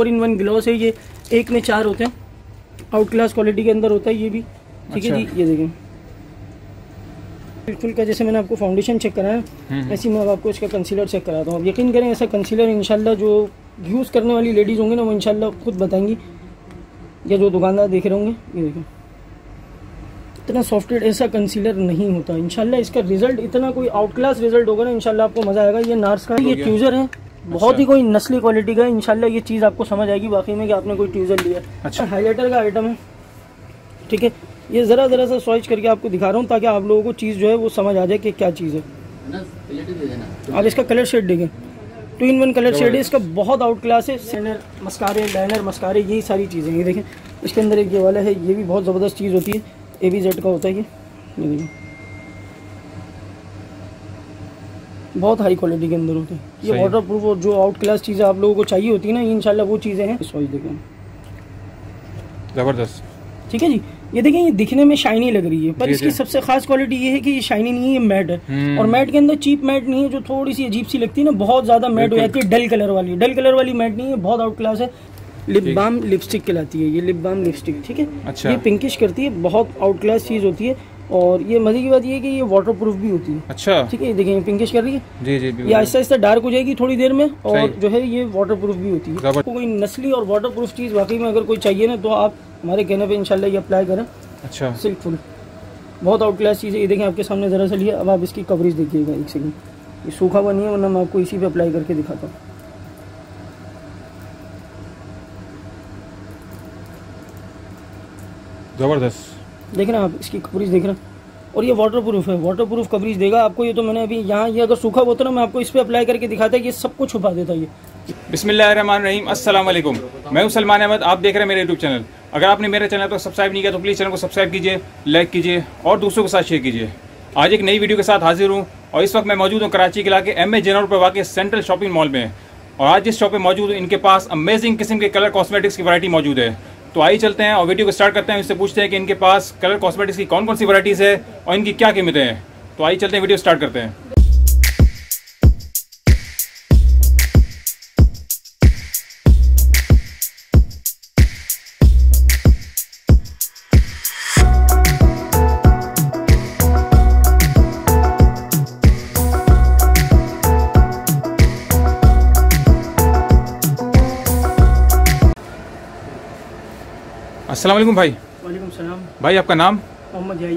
4 in 1 gloves है, ये 1 में 4 होते हैं, आउट क्लास क्वालिटी के अंदर होता है ये भी। ठीक है जी, ये देखें बिल्कुल का जैसे मैंने आपको फाउंडेशन चेक कराया, ऐसे मैं आपको इसका कंसीलर चेक कराता हूँ। यकीन करें ऐसा कंसीलर इंशाल्लाह जो यूज़ करने वाली लेडीज़ होंगी ना वो इंशाल्लाह खुद बताएंगी या जो दुकानदार देख रहे होंगे। ये देखें इतना सॉफ्टवेयर ऐसा कंसीलर नहीं होता। इंशाल्लाह इसका रिजल्ट इतना कोई आउट क्लास रिजल्ट होगा ना, इंशाल्लाह आपको मज़ा आएगा। ये नार्स का ये ट्यूज़र है, बहुत ही कोई नस्ली क्वालिटी का है। इंशाल्लाह ये चीज़ आपको समझ आएगी वाकई में कि आपने कोई ट्यूज़र लिया। अच्छा, हाईलाइटर का आइटम है। ठीक है, ये ज़रा सा स्वाइच करके आपको दिखा रहा हूँ ताकि आप लोगों को चीज़ जो है वो समझ आ जाए कि क्या चीज़ है। आप इसका कलर शेड देखें, 2 in 1 कलर शेड है इसका, बहुत आउट क्लास है। सेनर मस्कारे, लाइनर मस्कारे, यही सारी चीज़ें। ये देखें इसके अंदर एक ये वाला है, ये भी बहुत ज़बरदस्त चीज़ होती है, ABZ का होता है। ये बहुत हाई क्वालिटी के अंदर होते हैं, ये वाटर प्रूफ और जो आउट क्लास चीज़ें आप लोगों को चाहिए होती है ना, ये इंशाल्लाह वो चीज़ें हैं। सॉरी देखें ज़बरदस्त। ठीक है जी, ये देखें ये दिखने में शाइनी लग रही है पर इसकी सबसे खास क्वालिटी ये है कि ये शाइनी नहीं है, ये मैट है। और मैट के अंदर चीप मैट नहीं है जो थोड़ी सी अजीब सी लगती है ना, बहुत ज़्यादा मैट हो जाती है, डल कलर वाली। डल कलर वाली मैट नहीं है, बहुत आउट क्लास है। लिप बाम लिपस्टिक कहलाती है ये, लिप बाम लिपस्टिक। ठीक है, अच्छा। ये पिंकिश करती है, बहुत आउट क्लास चीज़ होती है। और ये मजे की बात ये है कि ये वाटर प्रूफ भी होती है। अच्छा, ठीक है, देखिए पिंकिश कर रही है जी, ये आहिस्ता आहिस्ता डार्क हो जाएगी थोड़ी देर में, और जो है ये वाटर प्रूफ भी होती है। आपको कोई नस्ली और वाटर प्रूफ चीज़ वाकई में अगर कोई चाहिए ना तो आप हमारे कहने पर इंशाल्लाह ये अप्लाई करें। अच्छा, सिल्क फुल बहुत आउट क्लास चीज़ है। ये देखें आपके सामने ज़रा सा लिया, अब आप इसकी कवरेज देखिएगा एक सेकेंड, ये सूखा हुआ नहीं है, वरना मैं आपको इसी पर अप्लाई करके दिखाता हूँ। ज़बरदस्त, देख रहे हैं आप इसकी कवरेज देख रहे हैं, और ये वाटर प्रूफ है, वाटर प्रूफ कवरेज देगा आपको। ये तो मैंने अभी यहाँ ये अगर सूखा होता ना मैं आपको इस पर अप्लाई करके दिखाता, ये सब कुछ छुपा देता है। बिस्मिल्लाहिर्रहमानिर्रहीम, अस्सलाम वालेकुम, मैं हूँ सलमान अहमद, आप देख रहे हैं मेरे यूट्यूब चैनल। अगर आपने मेरे चैनल को सब्सक्राइब नहीं किया तो प्लीज़ चैनल को सब्सक्राइब कीजिए, लाइक कीजिए और दूसरों के साथ शेयर कीजिए। आज एक नई वीडियो के साथ हाजिर हूँ और इस वक्त मैं मौजूद हूँ कराची के इलाके M.A. जिन्ना रोड पर वाक़ सेंट्रल शॉपिंग मॉल में। और आज जिस शॉप में मौजूद हूँ इनके पास अमेजिंग किस्म के कलर कॉस्मेटिक्स की वैरायटी मौजूद है। तो आइए चलते हैं और वीडियो को स्टार्ट करते हैं, इससे पूछते हैं कि इनके पास कलर कॉस्मेटिक्स की कौन कौन सी वैराइटीज़ है और इनकी क्या कीमतें हैं। तो आइए चलते हैं, वीडियो स्टार्ट करते हैं। अस्सलाम वालेकुम भाई। वालेकुम सलाम भाई, आपका नाम? मोहम्मद याया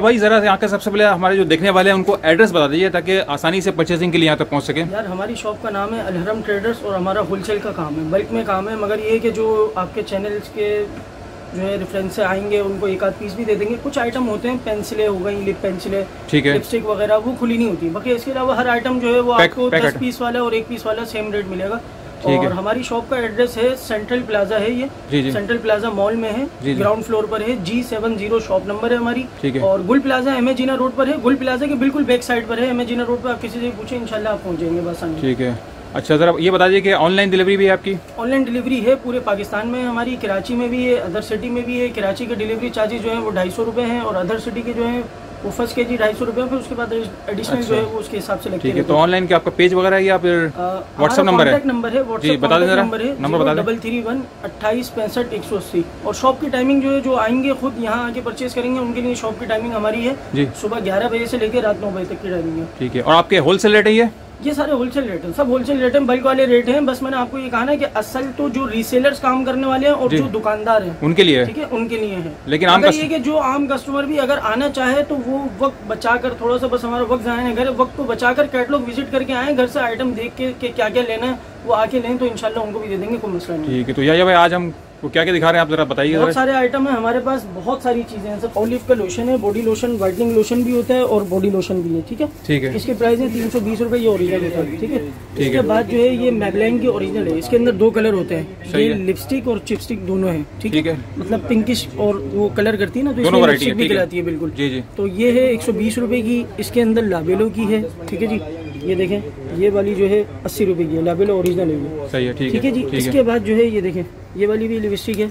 भाई, ज़रा यहाँ के सबसे पहले हमारे जो देखने वाले हैं उनको एड्रेस बता दीजिए ताकि आसानी से परचेसिंग के लिए यहाँ तक पहुँच सके। यार हमारी शॉप का नाम है अल हरम ट्रेडर्स और हमारा होलसेल का काम है, बल्क में काम है। मगर ये कि जो आपके चैनल्स के जो है रेफरेंस से आएंगे उनको एक आध पीस भी दे देंगे। कुछ आइटम होते हैं, पेंसिलें हो गई, लिप पेंसिलें, ठीक है, लिपस्टिक वगैरह, वो खुली नहीं होती। बाकी इसके अलावा हर आइटम जो है वो आपको 10 पीस वाला और 1 पीस वाला सेम रेट मिलेगा। और हमारी शॉप का एड्रेस है सेंट्रल प्लाजा है, ये सेंट्रल प्लाजा मॉल में है, ग्राउंड फ्लोर पर है, G70 शॉप नंबर है हमारी। और गुल प्लाजा M.A. जिन्ना रोड पर है, गुल प्लाजा के बिल्कुल बैक साइड पर है, M.A. जिन्ना रोड पर। आप किसी से पूछे इंशाल्लाह आप पहुँच जाएंगे बस। ठीक है, अच्छा सर ये बता दीजिए ऑनलाइन डिलीवरी भी है आपकी? ऑनलाइन डिलीवरी है पूरे पाकिस्तान में, हमारी कराची में भी है, अदर सिटी में भी है। कराची के डिलीवरी चार्जेज जो है वो 250 रुपये हैं और अदर सिटी के जो है वो फर्स्ट के जी 250 रुपये, फिर उसके बाद एडिशनल जो है वो उसके हिसाब से लगती है। तो ऑनलाइन के आपका पेज वगैरह है या फिर व्हाट्सअप नंबर है? नंबर है 3318256180। और शॉप की टाइमिंग जो है जो आएंगे खुद यहाँ आके परचेज करेंगे उनके लिए शॉप की टाइमिंग हमारी है सुबह 11 बजे से लेकर रात 9 बजे तक की टाइमिंग है। ठीक है, और आपके होलसेल रेट है? ये सारे होलसेल रेट हैं, सब होलसेल रेट हैं, बल्क वाले रेट हैं। बस मैंने आपको ये कहा ना कि असल तो जो रीसेलर्स काम करने वाले हैं और जो दुकानदार हैं उनके लिए, ठीक है, उनके लिए है। लेकिन आम ये कि जो आम कस्टमर भी अगर आना चाहे तो वो वक्त बचाकर थोड़ा सा, बस हमारा वक्त जाए घर, वक्त को बचाकर कैटलॉग विजिट करके आए, घर से आइटम देख के क्या क्या लेना है वो आके लें तो इंशाल्लाह उनको भी दे देंगे, कोई मसला नहीं। ठीक है, तो यार भाई आज हम वो क्या क्या दिखा रहे हैं आप जरा बताइए। बहुत सारे आइटम है हमारे पास, बहुत सारी चीजें हैं। सब ऑलिव का लोशन है, बॉडी लोशन, वाइटनिंग लोशन भी होता है और बॉडी लोशन भी है। ठीक है, ठीक है, इसकी प्राइस है 320 रुपये, ये ओरिजिनल होता है। ठीक है, इसके बाद जो है ये मैबलाइन की ओरिजिनल है, इसके अंदर 2 कलर होते हैं, ये लिपस्टिक और चिपस्टिक दोनों है। ठीक है, मतलब पिंकिश और वो कलर करती है ना तो लिपस्टिक भी दिलाती है बिल्कुल। तो ये है 120 रुपये की, इसके अंदर लाबेलो की है। ठीक है जी, ये देखें ये वाली जो है 80 रुपये की है, लाबेलो ओरिजिनल है। सही है, ठीक है जी। इसके बाद जो है ये देखें ये वाली भी लिपस्टिक है,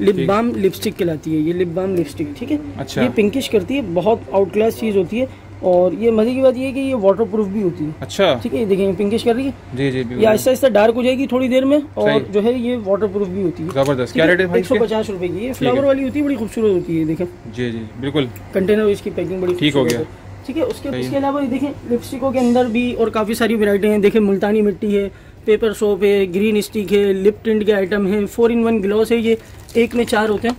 लिप बाम लिपस्टिक कहलाती है ये, लिप बाम लिपस्टिक। ठीक है, अच्छा। ये पिंकिश करती है, बहुत आउट क्लास चीज़ होती है। और ये मजे की बात ये है कि ये वाटरप्रूफ भी होती है। अच्छा ठीक है, देखेंगे पिंकिश कर रही है जी जी, ये आहिस्ता आहिस्ता डार्क हो जाएगी थोड़ी देर में, और जो है ये वाटरप्रूफ भी होती है। जबरदस्त, क्या रेट है? 150 रुपए की। ये फ्लावर वाली होती है, बड़ी खूबसूरत होती है, देखें जी जी बिल्कुल। कंटेनर इसकी पैकिंग बड़ी ठीक हो गया ठीक है। उसके अलावा देखें लिपस्टिकों के अंदर भी और काफी सारी वैरायटी है, देखें मुल्तानी मिट्टी है, पेपर सोप है, ग्रीन स्टिक है, लिप टिंट के आइटम है, 4 in 1 ग्लॉस है, ये एक में 4 होते हैं,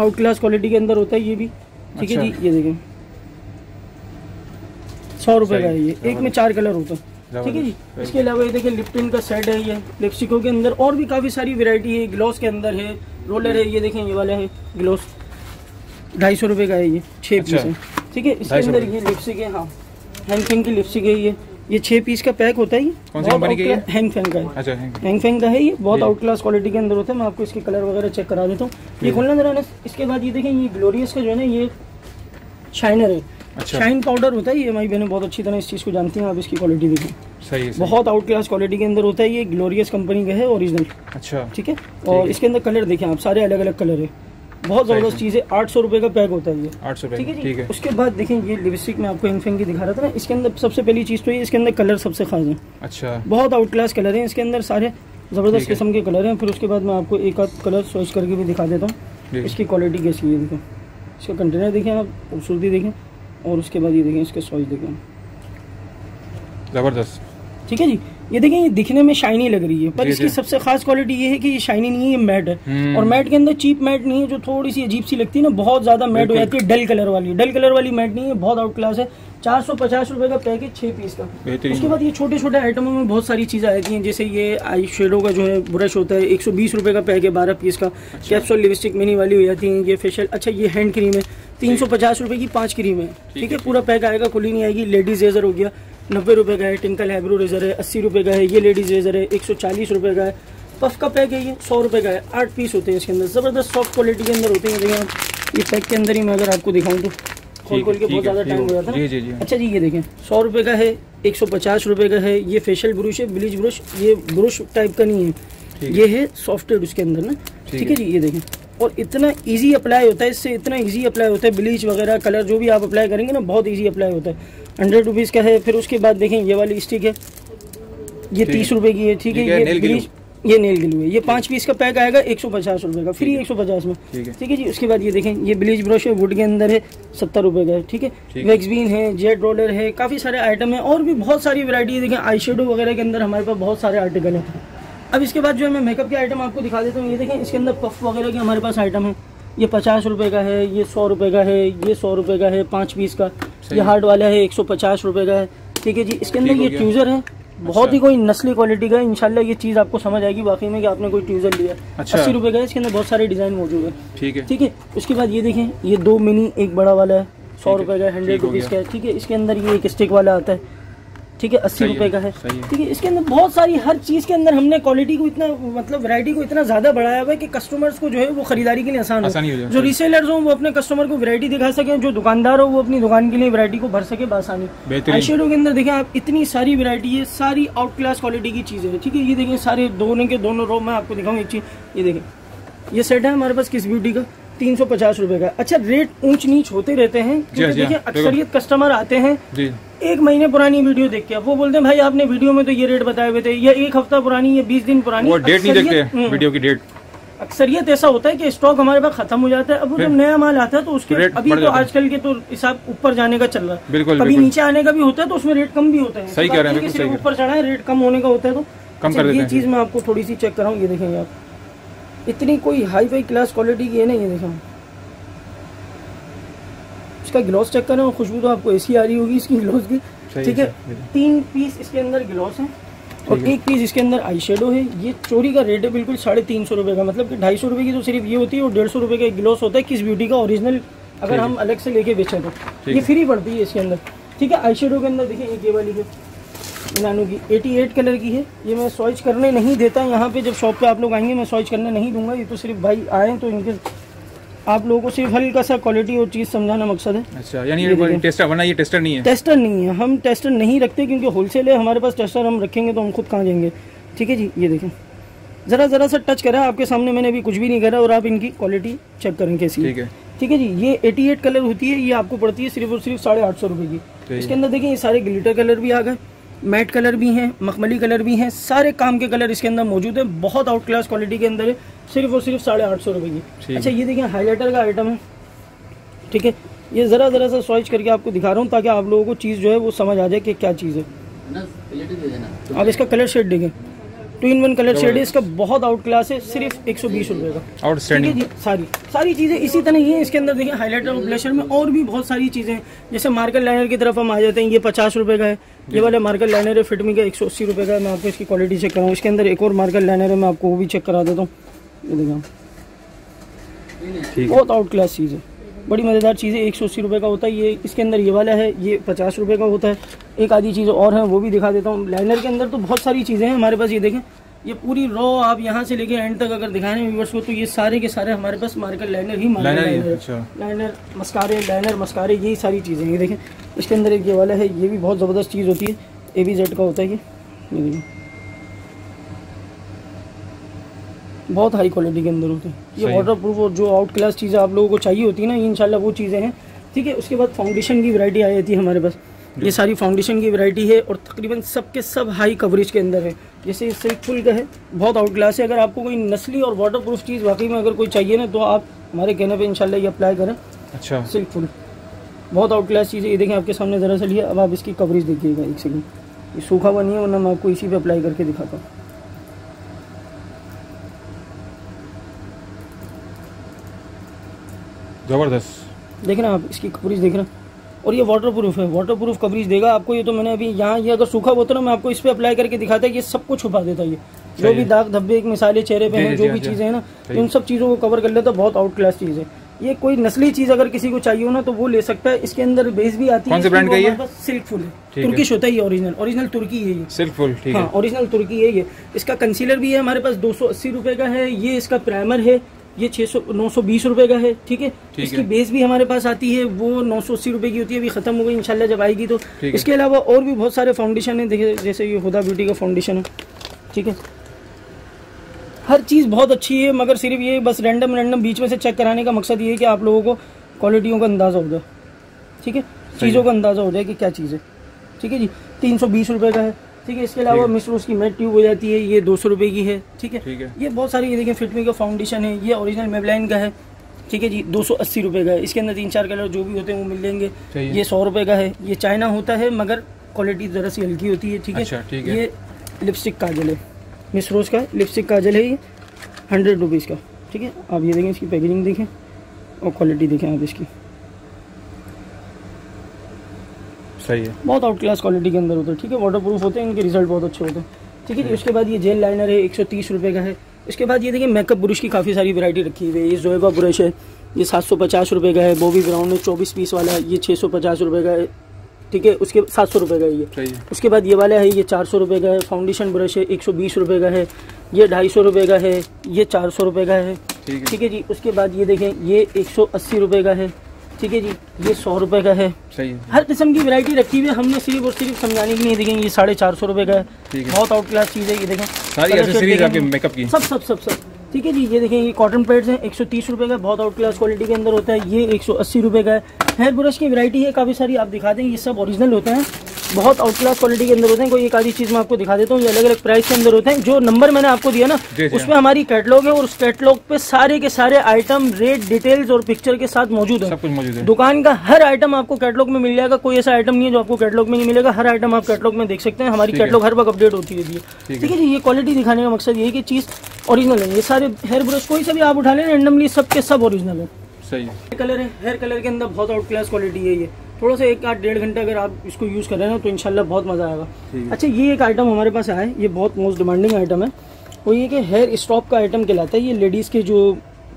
आउट क्लास क्वालिटी के अंदर होता है ये भी ठीक है जी। ये देखें 100 रुपए का है ये, एक में 4 कलर होता है ठीक है जी। इसके अलावा ये देखिए लिप टिंट का सेट है, ये लिपस्टिकों के अंदर और भी काफ़ी सारी वैरायटी है, ग्लॉस के अंदर है, रोलर है, ये देखें ये वाला है ग्लॉस 250 रुपये का है, ये 6 पीस है ठीक है। इसके अंदर ये लिपस्टिक है, हाँ हैंगफेंग की लिपस्टिक है, ये 6 पीस का पैक होता है, ये हैंगफेंग का है, हैंगफेंग का है, ये बहुत आउट क्लास क्वालिटी के अंदर होता है। मैं आपको इसके कलर वगैरह चेक करा देता हूँ, ये खोलना जरा। इसके बाद ये देखें ये ग्लोरियस का जो है ना ये शाइनर है, शाइन पाउडर होता है, ये हमारी बहनें बहुत अच्छी तरह इस चीज़ को जानती हैं। आप इसकी क्वालिटी देखें सही है, बहुत आउट क्लास क्वालिटी के अंदर होता है, ये ग्लोरियस कंपनी का है ओरिजिनल। अच्छा ठीक है, और इसके अंदर कलर देखें आप, सारे अलग अलग कलर है, बहुत ज़बरदस्त चीज़ है। 800 रुपये का पैक होता है ये, 800 रुपये ठीक है। उसके बाद देखें ये लिपस्टिक में आपको हैंगफेंग की दिखा रहा था ना, इसके अंदर सबसे पहली चीज़ तो ये इसके अंदर कलर सबसे खास है। अच्छा, बहुत आउट क्लास कलर है इसके अंदर, सारे ज़बरदस्त किस्म के कलर हैं। फिर उसके बाद मैं आपको एक आध कलर सर्च करके भी दिखा देता हूँ इसकी क्वालिटी कैसी है। देखें इसका कंटेनर देखें आप, खूबसूरती देखें, और उसके बाद ये देखें इसके सॉइल देखें, ज़बरदस्त ठीक है जी। ये देखें ये दिखने में शाइनी लग रही है, पर इसकी सबसे खास क्वालिटी ये है कि ये शाइनी नहीं है, ये मैट है, और मैट के अंदर चीप मैट नहीं है जो थोड़ी सी अजीब सी लगती है ना, बहुत ज़्यादा मैट हो जाती है, डल कलर वाली, डल कलर वाली मैट नहीं है, बहुत आउट क्लास है। 450 रुपये का पैकेज 6 पीस का। उसके बाद ये छोटे छोटे आइटमों में बहुत सारी चीज़ें आती हैं, जैसे ये आई शेडो का जो है ब्रश होता है 120 रुपये का पैकेज 12 पीस का। कैप्सूल लिपस्टिक मिनी वाली हो जाती है, ये फेशियल। अच्छा ये हैंड क्रीम है 350 रुपये की 5 क्रीम है ठीक है, पूरा पैक आएगा, खुली नहीं आएगी। लेडीज़ रेजर हो गया 90 रुपये का है, टिंकल हैब्रो रेजर है 80 रुपये का है, ये लेडीज़ रेजर है 140 रुपये का है। पफ का पैक है ये 100 रुपये का है, 8 पीस होते हैं इसके अंदर, ज़बरदस्त सॉफ्ट क्वालिटी के अंदर होते हैं। देखें ये पैक के अंदर ही मैं अगर आपको दिखाऊँ तो खोल खोल के बहुत ज़्यादा टाइम हो जाता है। अच्छा जी ये देखें 100 रुपये का है, 150 रुपये का है, ये फेशियल ब्रश है, ब्लीच ब्रश, ये ब्रश टाइप का नहीं है, ये है सॉफ्टेड उसके अंदर ना ठीक है जी। ये देखें, और इतना इजी अप्लाई होता है, इससे इतना इजी अप्लाई होता है, ब्लीच वगैरह कलर जो भी आप अप्लाई करेंगे ना बहुत इजी अप्लाई होता है। 100 रुपीज़ का है। फिर उसके बाद देखें ये वाली स्टिक है, ये 30 रुपये की है ठीक है, ये ब्लीच, ये नेल ग्लू है, ये 5 पीस का पैक आएगा 150 रुपये का, फ्री 150 में ठीक है जी। उसके बाद ये देखें ये ब्लीच ब्रश है, वुड के अंदर है 70 रुपये का है ठीक है। वैक्स बीन है, जेट रोलर है, काफ़ी सारे आइटम है, और भी बहुत सारी वैरायटी है। देखें आई शेडो वगैरह के अंदर हमारे पास बहुत सारे आर्टिकल हैं। अब इसके बाद जो है मैं मेकअप के आइटम आपको दिखा देता हूँ। ये देखें इसके अंदर पफ वगैरह के हमारे पास आइटम है, ये 50 रुपये का है, ये 100 रुपये का है, ये 100 रुपये का है 5 पीस का, ये हार्ड वाला है 150 रुपये का है ठीक है जी। इसके अंदर ये ट्यूज़र है, बहुत ही कोई नस्ली क्वालिटी का है, इंशाल्लाह ये चीज़ आपको समझ आएगी वाकई में कि आपने कोई ट्यूज़र लिया। 80 रुपये का है, इसके अंदर बहुत सारे डिज़ाइन मौजूद है ठीक है। उसके बाद ये देखें ये 2 मिनी एक बड़ा वाला है 100 रुपये का, 100 रुपीज़ का है ठीक है। इसके अंदर ये एक स्टिक वाला आता है ठीक है 80 रुपये का है ठीक है। इसके अंदर बहुत सारी हर चीज़ के अंदर हमने क्वालिटी को इतना मतलब वैरायटी को इतना ज़्यादा बढ़ाया हुआ है कि कस्टमर्स को जो है वो खरीदारी के लिए आसानी हो जाए। जो रीसेलर्स हो वो अपने कस्टमर को वैरायटी दिखा सके, जो दुकानदार हो वो अपनी दुकान के लिए वैरायटी को भर सके बआसानी। आई शेडो के अंदर देखें आप इतनी सारी वैरायटी है, सारी आउट क्लास क्वालिटी की चीज़ें ठीक है। ये देखें सारे दोनों के दोनों रो मैं आपको दिखाऊँ एक चीज़। ये देखें ये सेट है हमारे पास किस ब्यूटी का 350 रुपये का। अच्छा रेट ऊंच नीच होते रहते हैं क्योंकि देखिए अक्सरियत कस्टमर आते हैं 1 महीने पुरानी वीडियो देख के वो बोलते हैं भाई आपने वीडियो में तो ये रेट बताए हुए थे, या 1 हफ्ता पुरानी या 20 दिन पुरानी, वो डेट नहीं देखते वीडियो की डेट। अक्सरियत ऐसा होता है कि स्टॉक हमारे पास खत्म हो जाता है, अब जब नया माल आता है तो उसके अभी तो आजकल के तो हिसाब ऊपर जाने का चल रहा है, कभी नीचे आने का भी होता है तो उसमें रेट कम भी होता है। सही कह रहे हैं, सिर्फ ऊपर चढ़ा है, रेट कम होने का होता है तो कम कर देते हैं। ये चीज़ मैं आपको थोड़ी सी चेक कराऊँ। ये देखेंगे आप इतनी कोई हाई फाई क्लास क्वालिटी की है नहीं। ये देखें इसका ग्लॉस चेक करें, और खुशबू तो आपको ऐसी आ रही होगी इसकी ग्लॉस की ठीक है। 3 पीस इसके अंदर ग्लॉस हैं और 1 पीस इसके अंदर आई शेडो है। ये चोरी का रेट है बिल्कुल 350 रुपये का, मतलब कि 250 रुपये की तो सिर्फ ये होती है, और 150 रुपये का एक ग्लॉस होता है किस ब्यूटी का ओरिजिनल, अगर हम अलग से लेके बेचें तो ये फ्री पड़ती है इसके अंदर ठीक है। आई शेडो के अंदर देखिए एक ये वाली है नानू की 88 कलर की है। ये मैं सर्च करने नहीं देता यहाँ पे, जब शॉप पे आप लोग आएंगे मैं सर्च करने नहीं दूंगा, ये तो सिर्फ भाई आए तो इनके आप लोगों को सिर्फ हल्का सा क्वालिटी और चीज़ समझाना मकसद है। अच्छा यानी ये टेस्टर, वरना ये टेस्टर नहीं है, टेस्टर नहीं है, हम टेस्टर नहीं रखते क्योंकि होलसेल है हमारे पास। टेस्टर हम रखेंगे तो हम खुद कहाँ जाएंगे ठीक है जी। ये देखें ज़रा सा टच करा आपके सामने, मैंने अभी कुछ भी नहीं करा, और आप इनकी क्वालिटी चेक करें कैसी ठीक है जी। ये 88 कलर होती है, ये आपको पड़ती है सिर्फ और सिर्फ 850 रुपये की। सकते हो। इसके अंदर देखिए ये सारे ग्लिटर कलर भी आ गए, मैट कलर भी हैं, मखमली कलर भी हैं, सारे काम के कलर इसके अंदर मौजूद है। बहुत आउट क्लास क्वालिटी के अंदर है, सिर्फ और सिर्फ 850 रुपये की। अच्छा ये देखिए हाईलाइटर का आइटम है, ठीक है। ये ज़रा सा स्वाइच करके आपको दिखा रहा हूँ ताकि आप लोगों को चीज़ जो है वो समझ आ जाए कि क्या चीज़ है। अब इसका कलर शेड देखें, 2-in-1 कलर शेड है इसका, बहुत आउट क्लास है, सिर्फ 120 रुपये का। आउटस्टैंडिंग जी, सारी चीज़ें इसी तरह ही हैं। इसके अंदर देखिए हाइलाइटर और ब्लशर में और भी बहुत सारी चीज़ें हैं। जैसे मार्कर लाइनर की तरफ हम आ जाते हैं, ये 50 रुपये का है। ये वाला मार्कर लाइनर है फिटमी का, 180 रुपये का। मैं आपको इसकी क्वालिटी चेक कराऊँ। इसके अंदर एक और मार्कर लाइनर है, मैं आपको वो भी चेक करा देता हूँ। ये देखिए बहुत आउट क्लास चीज़ है, बड़ी मज़ेदार चीज़ है। 180 रुपये का होता है ये। इसके अंदर ये वाला है, ये 50 रुपये का होता है। एक आधी चीज़ और है वो भी दिखा देता हूँ। लाइनर के अंदर तो बहुत सारी चीज़ें हैं हमारे पास। ये देखें ये पूरी रॉ आप यहाँ से लेके एंड तक अगर दिखाएं व्यूअर्स को, तो ये सारे के सारे हमारे पास मार्कर लाइनर ही लाइनर मस्कारे, लाइनर मस्कारे, यही सारी चीज़ें। ये देखें इसके अंदर एक ये वाला है, ये भी बहुत ज़बरदस्त चीज़ होती है, ABZ का होता है ये, बहुत हाई क्वालिटी के अंदर होते हैं। ये वाटर प्रूफ और जो आउट क्लास चीज़ें आप लोगों को चाहिए होती है ना, इंशाल्लाह वो चीज़ें हैं, ठीक है। उसके बाद फाउंडेशन की वैरायटी आ जाती है हमारे पास। ये सारी फाउंडेशन की वैरायटी है और तकरीबन सब के सब हाई कवरेज के अंदर है। जैसे इससे एक फुल का है, बहुत आउट क्लास है। अगर आपको कोई नस्ली और वाटर प्रूफ चीज़ वाकई में अगर कोई चाहिए ना, तो आप हमारे कहने पर इंशाल्लाह ये अप्लाई करें। अच्छा सिल्क फुल बहुत आउट क्लास चीज़ है। ये देखें आपके सामने दरअसल ये, अब आप इसकी कवरेज देखिएगा एक सेकेंड, ये सूखा हुआ नहीं है, वरना मैं आपको इसी पर अप्लाई करके दिखाता हूँ। ज़बरदस्त देख रहे हैं आप इसकी कवरेज देख रहे हैं। और ये वाटरप्रूफ है, वाटरप्रूफ कवरेज देगा आपको। ये तो मैंने अभी यहाँ, ये अगर सूखा होता ना, मैं आपको इस पर अप्लाई करके दिखाता है, ये सब कुछ छुपा देता है। ये जो भी दाग धब्बे एक मिसाले चेहरे पे हैं, जो भी चीज़ें हैं ना, उन सब चीज़ों को कवर कर लेता है। बहुत आउट क्लास चीज़ है ये। कोई नस्ली चीज़ अगर किसी को चाहिए हो ना, तो वो ले सकता है। इसके अंदर बेस भी आती है, सिल्क फुल है, तुर्किश होता है ये, ओरिजिनल तुर्की है ये, सिल्क फुल, हाँ ओरिजिनल तुर्की है ये। इसका कंसीलर भी है हमारे पास, 280 रुपये का है ये। इसका प्राइमर है ये 920 रुपये का है, ठीक है। इसकी बेस भी हमारे पास आती है, वो 980 रुपये की होती है, अभी खत्म हो गई, इंशाल्लाह जब आएगी तो। इसके अलावा और भी बहुत सारे फाउंडेशन हैं, देखिए जैसे ये हुदा ब्यूटी का फाउंडेशन है, ठीक है। हर चीज़ बहुत अच्छी है, मगर सिर्फ ये बस रैंडम बीच में से चेक कराने का मकसद ये है कि आप लोगों को क्वालिटियों का अंदाज़ा हो जाए, ठीक है, चीज़ों का अंदाज़ा हो जाए कि क्या चीज़ है, ठीक है जी। 320 रुपये का है, ठीक है। इसके अलावा मिसरोज की मैट ट्यूब हो जाती है, ये 200 रुपये की है, ठीक है। ये बहुत सारी, ये देखिए फिटमी का फाउंडेशन है, ये ओरिजिनल मेबलाइन का है, ठीक है जी, 280 रुपये का है। इसके अंदर 3-4 कलर जो भी होते हैं वो मिल जाएंगे। ये 100 रुपये का है, ये चाइना होता है मगर क्वालिटी ज़रा सी हल्की होती है, ठीक है। ये लिपस्टिक काजल है, मिसरोज का लिपस्टिक काजल है, ये 100 रुपीज़ का, ठीक है। आप ये देखें इसकी पैकेजिंग देखें और क्वालिटी देखें आप इसकी, सही है, बहुत आउट क्लास क्वालिटी के अंदर होता है, ठीक है। वाटरप्रूफ होते हैं, इनके रिजल्ट बहुत अच्छे होते हैं, ठीक है जी। उसके बाद ये जेल लाइनर है, 130 रुपये का है। इसके बाद ये देखिए मेकअप ब्रश की काफ़ी सारी वैरायटी रखी हुई है। ये जोएबा ब्रश है, ये 750 रुपये का है। बॉबी ब्राउन है, 24 पीस वाला है, ये 650 रुपये का है, ठीक है। उसके 700 रुपये का है ये। उसके बाद ये वाला है, ये 400 रुपये का है। फाउंडेशन ब्रश है, 120 रुपये का है, ये 250 रुपये का है, ये 400 रुपये का है, ठीक है जी। उसके बाद ये देखें, ये 180 रुपये का है, ठीक है जी। ये 100 रुपये का है, सही है। हर किस्म की वैरायटी रखी हुई है हमने, सिर्फ और सिर्फ समझाने के लिए। देखें ये 450 रुपये का है, बहुत आउट क्लास चीज़ है। ये देखें सारी एक्सेसरीज आपके मेकअप की, सब, ठीक है जी। ये देखें ये कॉटन पैड्स हैं, 130 रुपये का, बहुत आउट क्लास क्वालिटी के अंदर होता है। ये 180 रुपये का है। हेयर ब्रश की वैरायटी है काफ़ी सारी, आप दिखा दें, ये सब ओरिजिनल होते हैं, बहुत आउट क्लास क्वालिटी के अंदर होते हैं। कोई एक आधी चीज़ मैं आपको दिखा देता हूँ, ये अलग अलग प्राइस के अंदर होते हैं। जो नंबर मैंने आपको दिया ना, उसमें हमारी कैटलॉग है और उस कैटलॉग पे सारे के सारे आइटम रेट, डिटेल्स और पिक्चर के साथ मौजूद है, सब कुछ मौजूद है। दुकान का हर आइटम आपको कैटलॉग में मिल जाएगा, कोई ऐसा आइटम नहीं है जो आपको कैटलॉग में नहीं मिलेगा। हर आइटम आप कैटलॉग में देख सकते हैं, हमारी कैटलॉग हर वक्त अपडेट होती रहती है, ठीक है जी। ये क्वालिटी दिखाने का मकसद यही कि चीज़ ओरिजिनल है। ये सारे हेयर ब्रश कोई सा भी आप उठा लें रैंडमली, सबके सब ओरिजिनल है, सही है। कलर है, हेयर कलर के अंदर बहुत आउट क्लास क्वालिटी है। ये थोड़ा सा 1-1.5 घंटा अगर आप इसको यूज़ करें ना, तो इंशाल्लाह बहुत मज़ा आएगा। अच्छा ये एक आइटम हमारे पास आया है, ये बहुत मोस्ट डिमांडिंग आइटम है, वो ये कि हेयर स्टॉप का आइटम कहलाता है। ये लेडीज़ के जो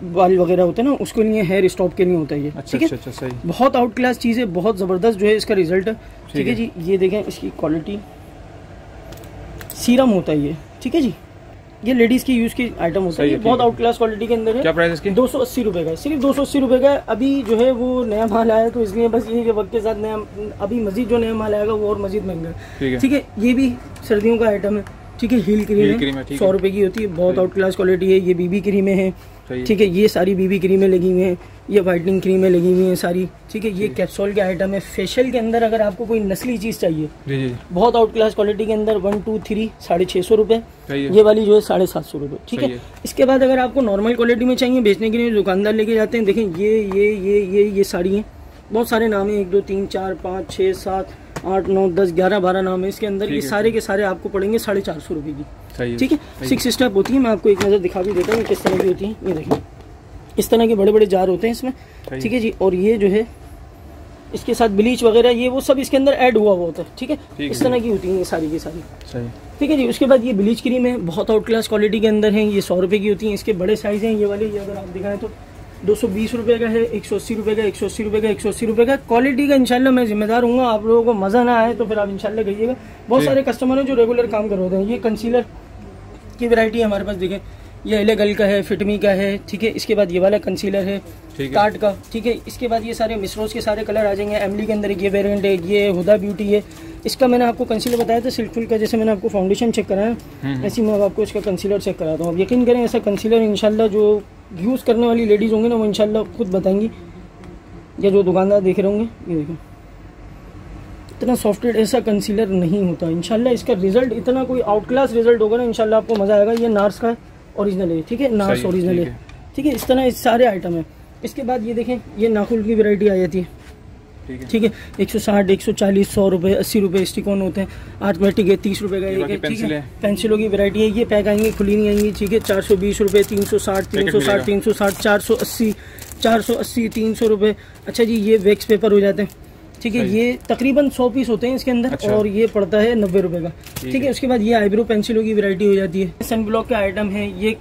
बाल वगैरह होते हैं ना, उसके लिए हेयर स्टॉप के लिए होता है ये, ठीक है। अच्छा, बहुत आउट क्लास चीज़ है, बहुत ज़बरदस्त जो है इसका रिजल्ट है, ठीक है जी। ये देखें इसकी क्वालिटी, सीरम होता है ये, ठीक है जी। ये लेडीज़ की यूज़ की आइटम होता है, बहुत आउट क्लास क्वालिटी के अंदर है। क्या प्राइस इसकी? 280 रुपये का, सिर्फ 280 रुपये का। अभी जो है वो नया माल आया, तो इसलिए बस ये कि वक्त के साथ नया, अभी मजीद जो नया माल आएगा वो और मजीद महंगा है, ठीक है। ये भी सर्दियों का आइटम है, ठीक है। हील क्रीम है, 100 रुपये की होती है, बहुत आउट क्लास क्वालिटी है। ये बीबी क्रीमें हैं, ठीक है, ये सारी बीबी क्रीमें लगी हुई हैं। ये वाइटनिंग क्रीमें लगी हुई हैं सारी, ठीक है। ये कैप्सूल के आइटम है। फेशियल के अंदर अगर आपको कोई नस्ली चीज़ चाहिए बहुत आउट क्लास क्वालिटी के अंदर 1 2 3 650 रुपये, ये वाली जो है 750 रुपये, ठीक है। इसके बाद अगर आपको नॉर्मल क्वालिटी में चाहिए बेचने के लिए दुकानदार लेके जाते हैं। देखें ये साड़ी हैं, बहुत सारे नाम हैं, 1 2 3 4 5 6 7 8 9 10 11 12 नाम है इसके अंदर। ये सारे के सारे आपको पड़ेंगे 450 रुपये की, ठीक है। 6 स्टेप होती है, मैं आपको एक नज़र दिखा भी देता हूँ किस तरह की होती है। ये देखिए इस तरह के बड़े बड़े जार होते हैं इसमें, ठीक है जी। और ये जो है इसके साथ ब्लीच वगैरह ये वो सब इसके अंदर ऐड हुआ होता है, ठीक है। इस तरह की होती है ये सारी की सारी, ठीक है जी। उसके बाद ये ब्लीच क्रीम है, बहुत आउट क्लास क्वालिटी के अंदर है। ये 100 रुपये की होती है। इसके बड़े साइज हैं ये वाले, ये अगर आप दिखाएं तो 220 रुपये का है, 180 रुपये का, 180 रुपये का, 180 रुपये का। क्वालिटी का इंशाल्लाह मैं जिम्मेदार हूँगा। आप लोगों को मज़ा ना आए तो फिर आप इंशाल्लाह कहिएगा। बहुत सारे कस्टमर हैं जो रेगुलर काम कर रहे हैं। ये कंसीलर की वैरायटी हमारे पास देखें, ये एलेगल का है, फिटमी का है, ठीक है। इसके बाद ये वाला कंसीलर है टार्ट का, ठीक है। इसके बाद ये सारे मिसरोज के सारे कलर आ जाएंगे। एमली के अंदर ये वेरिएंट है, ये हुदा ब्यूटी है। इसका मैंने आपको कंसीलर बताया था सिल्कफुल का, जैसे मैंने आपको फाउंडेशन चेक कराया ऐसे मैं आपको इसका कंसीलर चेक कराता हूँ। आप यकीन करें ऐसा कंसीलर इंशाल्लाह जो यूज़ करने वाली लेडीज़ होंगी ना वो इंशाल्लाह खुद बताएंगी, या जो दुकानदार देख रहे होंगे। ये देखें इतना सॉफ्टवेयर ऐसा कंसीलर नहीं होता इंशाल्लाह। इसका रिजल्ट इतना कोई आउट क्लास रिजल्ट होगा ना इंशाल्लाह आपको मज़ा आएगा। ये नार्स का ओरिजिनल है, ठीक है, नार्स ओरिजिनल है, ठीक है। इस तरह सारे आइटम है। इसके बाद ये देखें ये नाखूल की वैरायटी आ जाती है, ठीक है। 160, 140, 100 रुपये, 80 रुपये स्टिकॉन होते हैं। आर्टमेटिक है 30 रुपये का एक है, ठीक है। पेंसिलों की वैरायटी है। ये पैक आएंगी, खुली नहीं आएंगी, ठीक है। 420 रुपये, 360, 360, 360, 480, 480, 300 रुपये। अच्छा जी ये वैक्स पेपर हो जाते हैं, ठीक है। ये तकरीबन 100 पीस होते हैं इसके अंदर। अच्छा। और ये पड़ता है 90 रुपये का, ठीक है। उसके बाद ये आईब्रो पेंसिलों की वैरायटी हो जाती है। सनब्लॉक के आइटम है, ये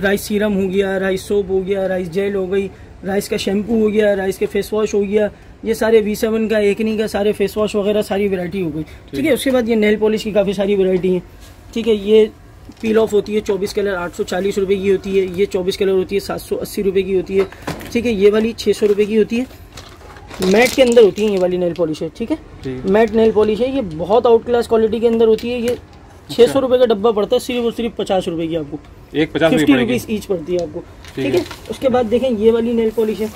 राइस सीरम हो गया, राइस सोप हो गया, राइस जेल हो गई, राइस का शैम्पू हो गया, राइस के फेस वॉश हो गया। ये सारे V7 का, एकनी का सारे फेस वॉश वगैरह सारी वैरायटी हो गई, ठीक है। उसके बाद ये नेल पॉलिश की काफ़ी सारी वैरायटी है, ठीक है। ये पील ऑफ होती है 24 कलर 840 रुपये की होती है। ये 24 कलर होती है 780 रुपये की होती है, ठीक है। ये वाली 600 रुपये की होती है। मैट के अंदर होती है ये वाली नेल पॉलिश है, ठीक है। मैट नेल पॉलिश है, ये बहुत आउट क्लास क्वालिटी के अंदर होती है। ये 600 रुपये का डब्बा पड़ता है, सिर्फ और सिर्फ 50 रुपये की आपको, 50 रुपीज़ ईच पड़ती है आपको, ठीक है। उसके बाद देखें ये वाली नेल पॉलिश है,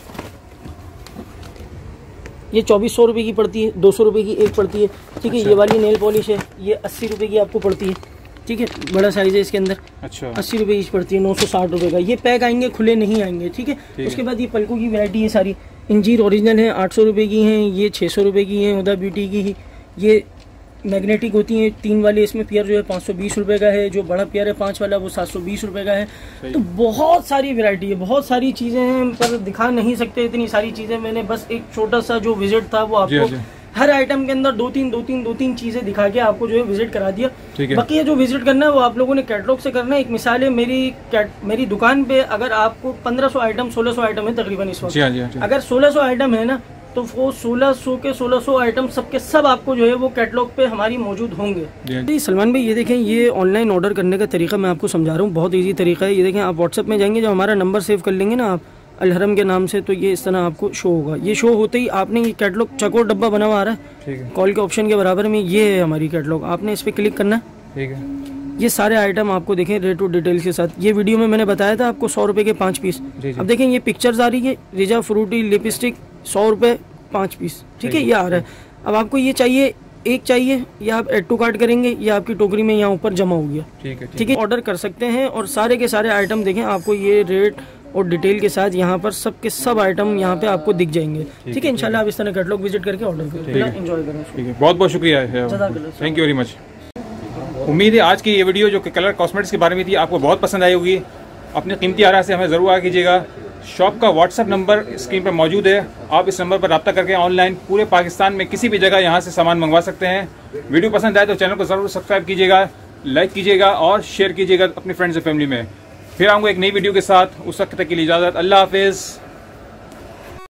ये 2400 रुपये की पड़ती है, 200 रुपये की एक पड़ती है, ठीक है। ये वाली नेल पॉलिश है, ये 80 रुपये की आपको पड़ती है, ठीक है। बड़ा साइज है इसके अंदर, 80 रुपये ईच पड़ती है, 960 रुपये का। ये पैक आएंगे, खुले नहीं आएंगे, ठीक है। उसके बाद ये पलकों की वैरायटी है सारी। इंजीर ओरिजिनल है, 800 रुपये की हैं। ये 600 रुपये की हैं। हुदा ब्यूटी की ही ये मैग्नेटिक होती हैं 3 वाले। इसमें पेयर जो है 520 रुपये का है, जो बड़ा पेयर है 5 वाला वो 720 रुपये का है। तो बहुत सारी वैरायटी है, बहुत सारी चीज़ें हैं, पर दिखा नहीं सकते इतनी सारी चीज़ें। मैंने बस एक छोटा सा जो विजिट था वो आपको हर आइटम के अंदर दो तीन चीज़ें दिखा के आपको जो है विजिट करा दिया। बाकी ये जो विजिट करना है वो आप लोगों ने कैटलॉग से करना है। एक मिसाल है मेरी दुकान पे अगर आपको 1500 आइटम 1600 आइटम है तकरीबन इस वक्त। अगर 1600 आइटम है ना तो वो 1600 के 1600 आइटम सबके सब आपको जो है वो कैटलॉग पे हमारी मौजूद होंगे। जी सलमान भाई ये देखें ये ऑनलाइन ऑर्डर करने का तरीका मैं आपको समझा रहा हूँ, बहुत ईजी तरीका है। ये देखें आप व्हाट्सअप में जाएंगे, जो हमारा नंबर सेव कर लेंगे ना आप अल हरम के नाम से, तो ये इस तरह आपको शो होगा। ये शो होते ही आपने ये कैटलॉग चकोर डब्बा बना हुआ आ रहा है, कॉल के ऑप्शन के बराबर में ये है हमारी कैटलॉग, आपने इस पर क्लिक करना है, ठीक है। ये सारे आइटम आपको देखें रेट और डिटेल्स के साथ। ये वीडियो में मैंने बताया था आपको 100 रुपये के 5 पीस। अब देखें ये पिक्चर्स आ रही है, रिजा फ्रूटी लिपस्टिक 100 रुपये 5 पीस, ठीक है। ये आ रहा है। अब आपको ये चाहिए एक चाहिए या आप एड टू कार्ट करेंगे या आपकी टोकरी में यहाँ ऊपर जमा हो गया, ठीक है। ऑर्डर कर सकते हैं। और सारे के सारे आइटम देखें आपको ये रेट और डिटेल के साथ यहाँ पर सब के सब आइटम यहाँ पे आपको दिख जाएंगे, ठीक है। इंशाल्लाह आप इस तरह कैटलॉग विजिट करके ऑर्डर करें, एंजॉय करें, ठीक है। बहुत बहुत शुक्रिया, थैंक यू वेरी मच। उम्मीद है आज की ये वीडियो जो कलर कॉस्मेटिक्स के बारे में थी आपको बहुत पसंद आई होगी। अपने कीमती आरा से हमें ज़रूर आ कीजिएगा। शॉप का व्हाट्सअप नंबर स्क्रीन पर मौजूद है, आप इस नंबर पर रब्ता करके ऑनलाइन पूरे पाकिस्तान में किसी भी जगह यहाँ से सामान मंगवा सकते हैं। वीडियो पसंद आए तो चैनल को ज़रूर सब्सक्राइब कीजिएगा, लाइक कीजिएगा और शेयर कीजिएगा अपने फ्रेंड्स और फैमिली में। फिर आऊँगा एक नई वीडियो के साथ, उस वक्त तक के लिए इजाज़त, अल्लाह हाफिज़।